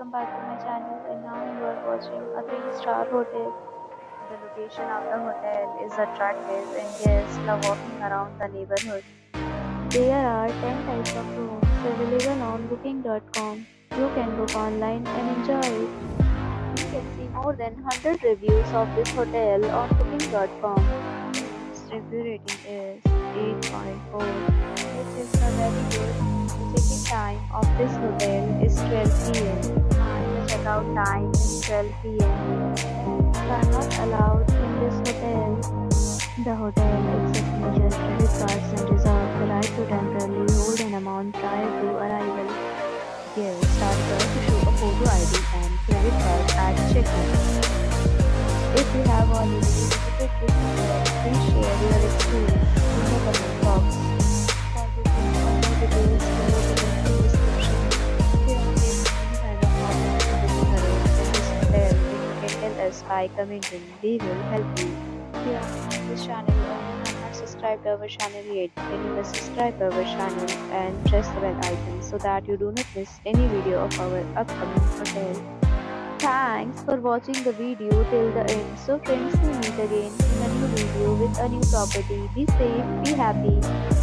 welcome back to my channel, and now you are watching a 3-star hotel. The location of the hotel is attractive and guests love walking around the neighborhood. There are 10 types of rooms available on booking.com. You can book online and enjoy it. You can see more than 100 reviews of this hotel on booking.com. Its review rating is 8.4, which is a very good. The check-in time of this hotel is 12 p.m. and the check-out time is 12 p.m. Pets are not allowed in this hotel. The hotel accepts major credit cards and reserves the right to temporarily hold an amount prior to arrival. Guests are required to show a photo ID and credit card at check-in. If you have already visited this hotel, please share your experience in the comment box. By commenting, we will help you. If you are on this channel and have not subscribed our channel yet, then you must subscribe our channel and press the bell icon so that you do not miss any video of our upcoming hotel. Thanks for watching the video till the end. So friends, we meet again in a new video with a new property. Be safe, be happy.